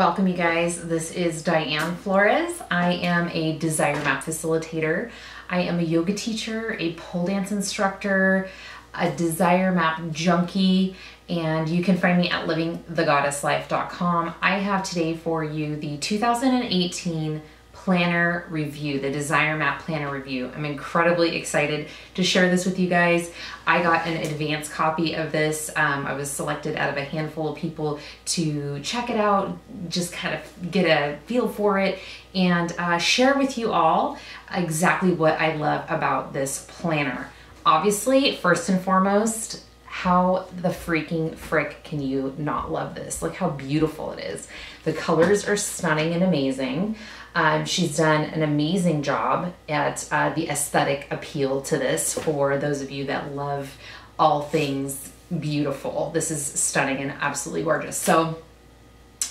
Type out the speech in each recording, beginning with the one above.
Welcome, you guys. This is Diane Flores. I am a Desire Map facilitator. I am a yoga teacher, a pole dance instructor, a Desire Map junkie, and you can find me at livingthegoddesslife.com. I have today for you the 2018 planner review, the Desire Map planner review. I'm incredibly excited to share this with you guys. I got an advance copy of this. I was selected out of a handful of people to check it out, just kind of get a feel for it, and share with you all exactly what I love about this planner. Obviously, first and foremost, how the freaking frick can you not love this? Look how beautiful it is. The colors are stunning and amazing. She's done an amazing job at the aesthetic appeal to this for those of you that love all things beautiful. This is stunning and absolutely gorgeous. So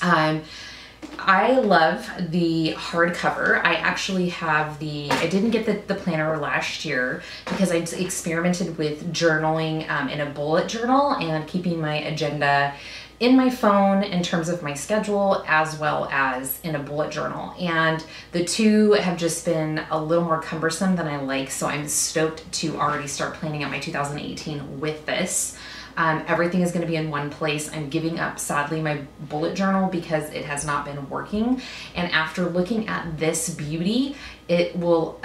I love the hardcover. I actually have the, I didn't get the planner last year because I experimented with journaling in a bullet journal and keeping my agenda in my phone in terms of my schedule, as well as in a bullet journal. And the two have just been a little more cumbersome than I like, so I'm stoked to already start planning out my 2018 with this. Everything is going to be in one place. I'm giving up, sadly, my bullet journal because it has not been working. And after looking at this beauty, it will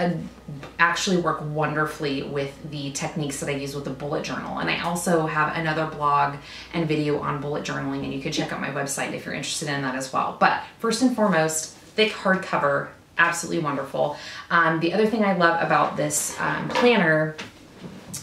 actually work wonderfully with the techniques that I use with the bullet journal. And I also have another blog and video on bullet journaling, and you can check out my website if you're interested in that as well. But first and foremost, thick hardcover, absolutely wonderful. The other thing I love about this planner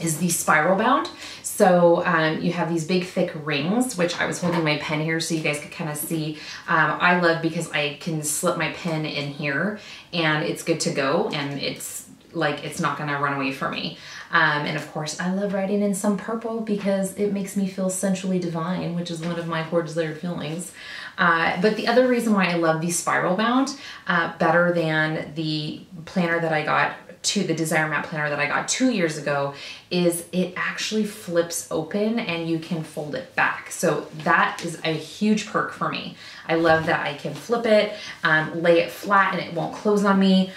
is the spiral bound. So you have these big thick rings, which I was holding my pen here so you guys could kind of see. I love because I can slip my pen in here and it's good to go, and it's like it's not gonna run away from me. And of course I love writing in some purple because it makes me feel sensually divine, which is one of my core desired feelings. But the other reason why I love the spiral bound better than the planner that I got the Desire Map planner that I got 2 years ago is it actually flips open and you can fold it back. So that is a huge perk for me. I love that I can flip it, lay it flat, and it won't close on me.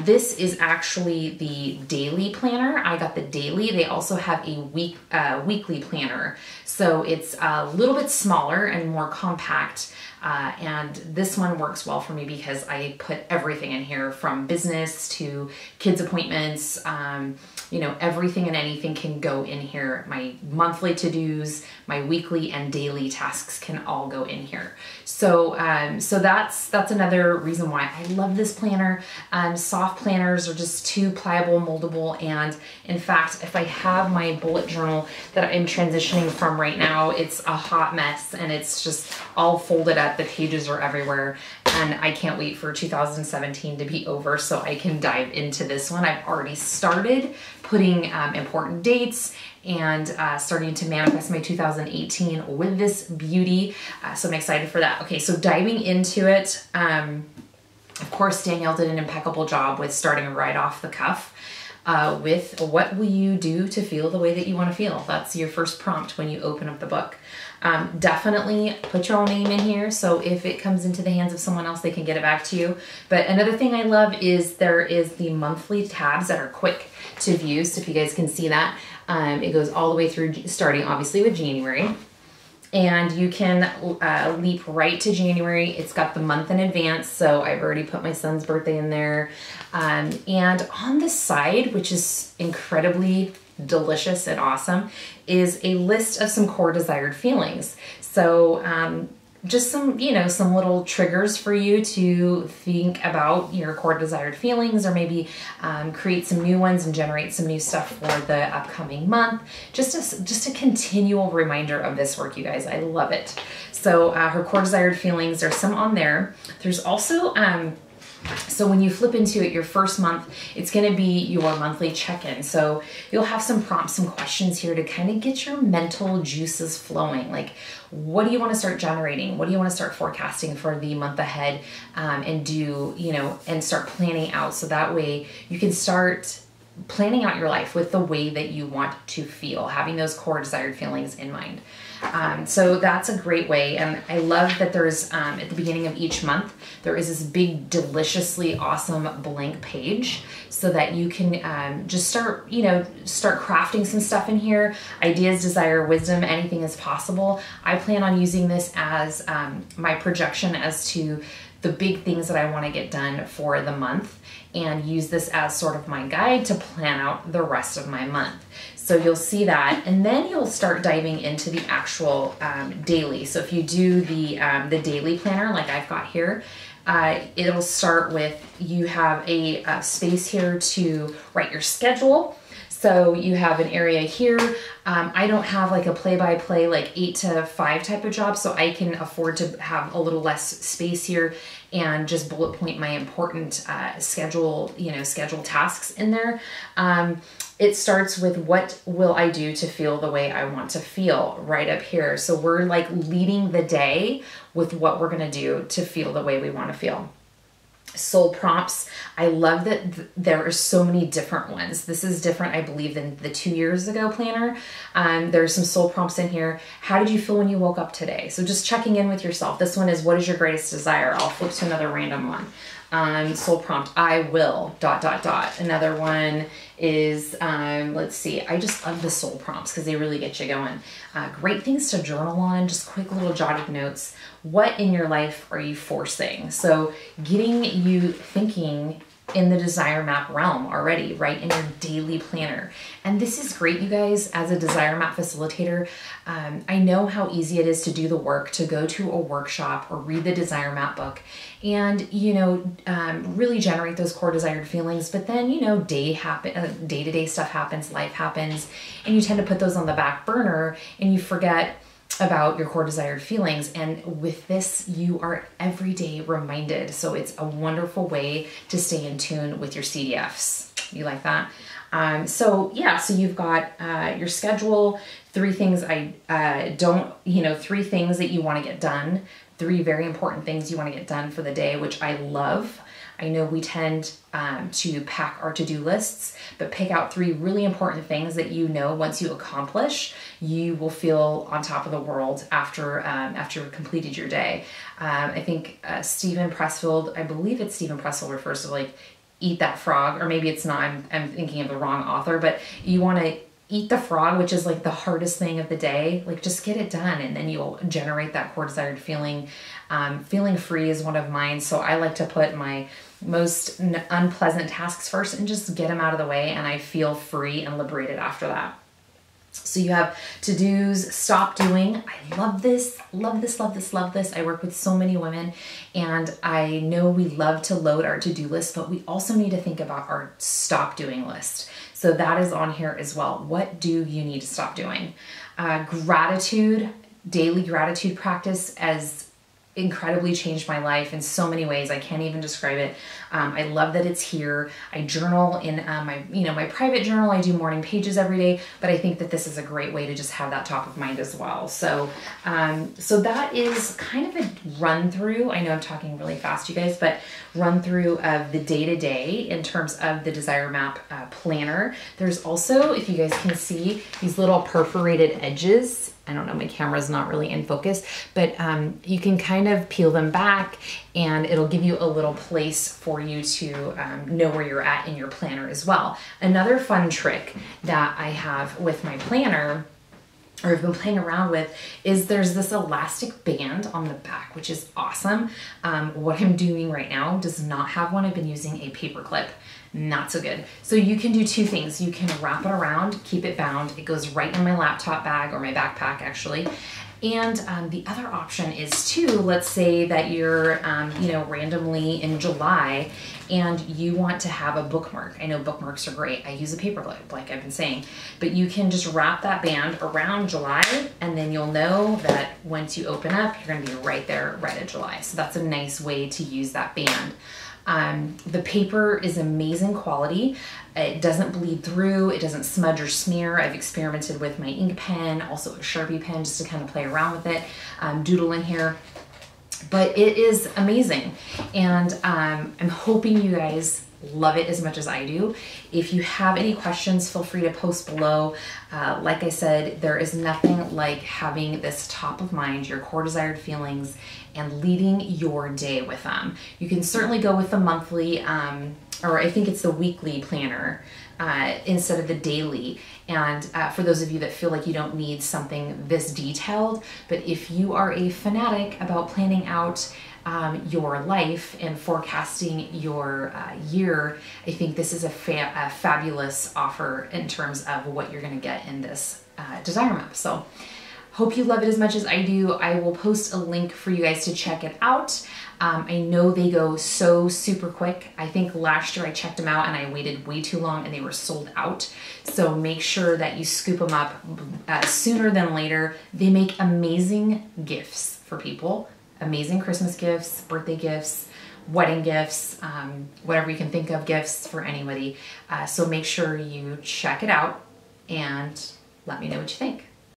This is actually the daily planner. I got the daily. They also have a weekly planner. So it's a little bit smaller and more compact. And this one works well for me because I put everything in here, from business to kids' appointments. You know, everything and anything can go in here. My monthly to-dos, my weekly and daily tasks can all go in here. So, that's another reason why I love this planner. Soft planners are just too pliable, moldable. And in fact, if I have my bullet journal that I'm transitioning from right now, it's a hot mess and it's just all folded up. The pages are everywhere, and I can't wait for 2017 to be over so I can dive into this one. I've already started putting important dates and starting to manifest my 2018 with this beauty. So I'm excited for that. Okay, so diving into it, of course, Danielle did an impeccable job with starting right off the cuff with what will you do to feel the way that you want to feel? That's your first prompt when you open up the book. Definitely put your own name in here, so if it comes into the hands of someone else, they can get it back to you. But another thing I love is there is the monthly tabs that are quick to view. So if you guys can see that, it goes all the way through, starting obviously with January. And you can leap right to January. It's got the month in advance, so I've already put my son's birthday in there. And on the side, which is incredibly delicious and awesome, is a list of some core desired feelings. So just some, you know, some little triggers for you to think about your core desired feelings, or maybe create some new ones and generate some new stuff for the upcoming month. Just a continual reminder of this work, you guys. I love it. So her core desired feelings, there's some on there. There's also, so when you flip into it, your first month, it's going to be your monthly check-in. So you'll have some prompts, some questions here to kind of get your mental juices flowing. Like, what do you want to start generating? What do you want to start forecasting for the month ahead? And do, you know, and start planning out. So that way you can start planning out your life with the way that you want to feel, having those core desired feelings in mind. So that's a great way. And I love that there's, at the beginning of each month, there is this big, deliciously awesome blank page so that you can just start, start crafting some stuff in here. Ideas, desire, wisdom, anything is possible. I plan on using this as my projection as to the big things that I want to get done for the month, and use this as sort of my guide to plan out the rest of my month. So you'll see that, and then you'll start diving into the actual daily. So if you do the daily planner like I've got here, it'll start with, you have a space here to write your schedule. So you have an area here. I don't have like a play-by-play, like 8 to 5 type of job, so I can afford to have a little less space here and just bullet point my important schedule, schedule tasks in there. It starts with, what will I do to feel the way I want to feel, right up here. So we're like leading the day with what we're gonna do to feel the way we wanna feel. Soul prompts. I love that there are so many different ones. This is different, I believe, than the 2 years ago planner. There's some soul prompts in here. How did you feel when you woke up today? So just checking in with yourself. This one is, what is your greatest desire? I'll flip to another random one. Soul prompt, I will, ... Another one is, let's see, I just love the soul prompts because they really get you going. Great things to journal on, just quick little jotted notes. What in your life are you forcing? So getting you thinking in the Desire Map realm already, right, in your daily planner. And this is great, you guys, as a Desire Map facilitator. I know how easy it is to do the work, to go to a workshop or read the Desire Map book and, really generate those core desired feelings. But then, day-to-day stuff happens, life happens, and you tend to put those on the back burner and you forget about your core desired feelings. And with this, you are every day reminded. So it's a wonderful way to stay in tune with your CDFs. You like that? So yeah, so you've got your schedule, 3 things three things that you want to get done, 3 very important things you want to get done for the day, which I love. I know we tend to pack our to-do lists, but pick out 3 really important things that once you accomplish, you will feel on top of the world after after you've completed your day. I think Stephen Pressfield, I believe it's Stephen Pressfield, refers to like eat that frog, or maybe it's not. I'm thinking of the wrong author, but you want to eat the frog, which is like the hardest thing of the day. Like, just get it done, and then you'll generate that core desired feeling. Feeling free is one of mine, so I like to put my most unpleasant tasks first and just get them out of the way, and I feel free and liberated after that. So you have to-dos, stop doing. I love this, love this, love this, love this. I work with so many women, and I know we love to load our to-do list, but we also need to think about our stop doing list. So that is on here as well. What do you need to stop doing? Gratitude, daily gratitude practice as incredibly changed my life in so many ways. I can't even describe it. I love that it's here. I journal in my private journal. I do morning pages every day, but I think that this is a great way to just have that top of mind as well. So, so that is kind of a run through. I know I'm talking really fast, you guys, but run through of the day-to-day in terms of the Desire Map planner. There's also, if you guys can see, these little perforated edges. I don't know, my camera's not really in focus, but you can kind of peel them back and it'll give you a little place for you to know where you're at in your planner as well. Another fun trick that I have with my planner, or I've been playing around with, is there's this elastic band on the back, which is awesome. What I'm doing right now does not have one. I've been using a paper clip. Not so good. So you can do 2 things. You can wrap it around, keep it bound. It goes right in my laptop bag, or my backpack actually. And the other option is to, let's say that you're, randomly in July and you want to have a bookmark. I know bookmarks are great. I use a paperclip, like I've been saying, but you can just wrap that band around July, and then you'll know that once you open up, you're going to be right there, right at July. So that's a nice way to use that band. The paper is amazing quality. It doesn't bleed through. It doesn't smudge or smear. I've experimented with my ink pen, also a Sharpie pen, just to kind of play around with it, doodle in here. But it is amazing. And I'm hoping you guys love it as much as I do. If you have any questions, feel free to post below. Like I said, there is nothing like having this top of mind, your core desired feelings, and leading your day with them. You can certainly go with the monthly, or I think it's the weekly planner instead of the daily. And for those of you that feel like you don't need something this detailed, but if you are a fanatic about planning out your life and forecasting your year, I think this is a fabulous offer in terms of what you're going to get in this Desire Map. So hope you love it as much as I do. I will post a link for you guys to check it out. I know they go so super quick. I think last year I checked them out and I waited way too long and they were sold out. So make sure that you scoop them up sooner than later. They make amazing gifts for people. Amazing Christmas gifts, birthday gifts, wedding gifts, whatever you can think of, gifts for anybody. So make sure you check it out and let me know what you think.